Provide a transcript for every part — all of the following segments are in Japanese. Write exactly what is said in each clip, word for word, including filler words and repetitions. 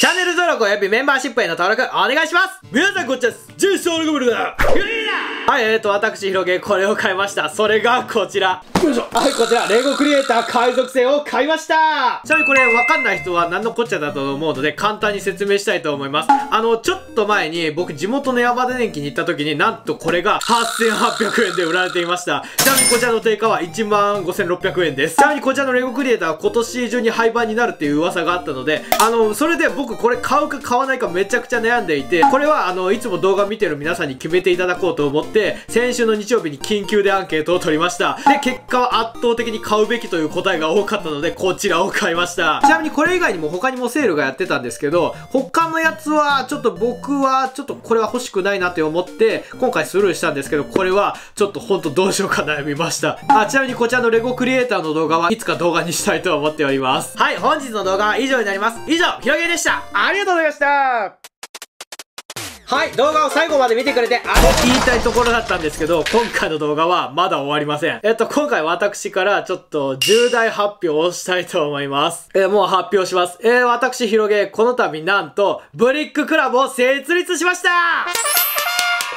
チャンネル登録およびメンバーシップへの登録お願いします。皆さんこっちです。ジェイソールゴブルだ。はい、えーと、私、ひろげ、これを買いました。それがこちら。よいしょ。はい、こちら、レゴクリエイター海賊船を買いました。ちなみにこれ、わかんない人は何のこっちゃだと思うので、簡単に説明したいと思います。あの、ちょっと前に、僕、地元のヤバダ電機に行った時に、なんとこれがはっせんはっぴゃくえんで売られていました。ちなみにこちらの定価はいちまんごせんろっぴゃくえんです。ちなみにこちらのレゴクリエイターは今年中に廃盤になるっていう噂があったので、あの、それで僕、これ買うか買わないかめちゃくちゃ悩んでいて、これは、あの、いつも動画見てる皆さんに決めていただこうと思って、先週の日曜日に緊急でアンケートを取りました。で、結果は圧倒的に買うべきという答えが多かったので、こちらを買いました。ちなみにこれ以外にも他にもセールがやってたんですけど、他のやつはちょっと僕はちょっとこれは欲しくないなって思って今回スルーしたんですけど、これはちょっとほんとどうしようか悩みました。あ、ちなみにこちらのレゴクリエイターの動画はいつか動画にしたいと思っております。はい、本日の動画は以上になります。以上、ひろげでした。ありがとうございました。はい、動画を最後まで見てくれてありがとう。言いたいところだったんですけど、今回の動画はまだ終わりません。えっと、今回私からちょっと重大発表をしたいと思います。えー、もう発表します。えー、私、ひろげ、この度なんと、ブリッククラブを設立しました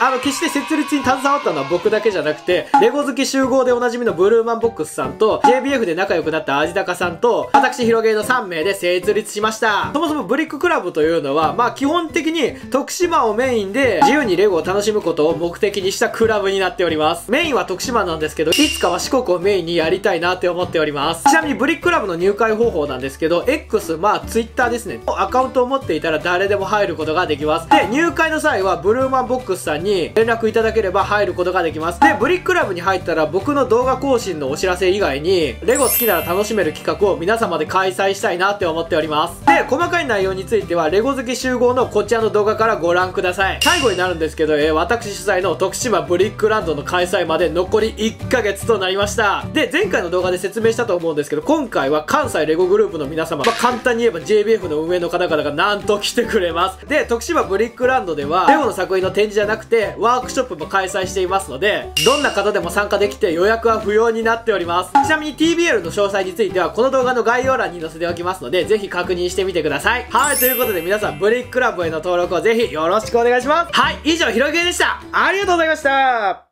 あの、決して設立に携わったのは僕だけじゃなくて、レゴ好き集合でおなじみのブルーマンボックスさんと、ジェイビーエフ で仲良くなったアジダカさんと、私ひろげのさんめいで設立しました。そもそもブリッククラブというのは、まあ基本的に徳島をメインで自由にレゴを楽しむことを目的にしたクラブになっております。メインは徳島なんですけど、いつかは四国をメインにやりたいなって思っております。ちなみにブリッククラブの入会方法なんですけど、X、まあ Twitter ですね。アカウントを持っていたら誰でも入ることができます。で、入会の際はブルーマンボックスさんにに連絡いただければ入ることができます。で、ブリックラブに入ったら僕の動画更新のお知らせ以外に、レゴ好きなら楽しめる企画を皆様で開催したいなって思っております。で、細かい内容については、レゴ好き集合のこちらの動画からご覧ください。最後になるんですけど、えー、私主催の徳島ブリックランドの開催まで残りいっかげつとなりました。で、前回の動画で説明したと思うんですけど、今回は関西レゴグループの皆様、まあ、簡単に言えば ジェイビーエフ の運営の方々がなんと来てくれます。で、徳島ブリックランドでは、レゴの作品の展示じゃなくて、でワークショップも開催していますので、どんな方でも参加できて予約は不要になっております。ちなみに ティービーエル の詳細についてはこの動画の概要欄に載せておきますので、ぜひ確認してみてください。はい、ということで皆さん、ブリッククラブへの登録をぜひよろしくお願いします。はい、以上、ひろげでした。ありがとうございました。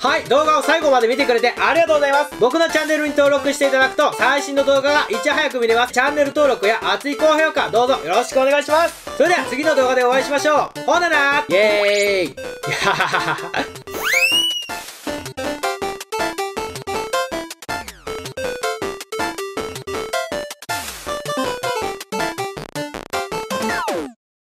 はい、動画を最後まで見てくれてありがとうございます。僕のチャンネルに登録していただくと、最新の動画がいち早く見れます。チャンネル登録や熱い高評価、どうぞよろしくお願いします。それでは次の動画でお会いしましょう。ほななーイェーイ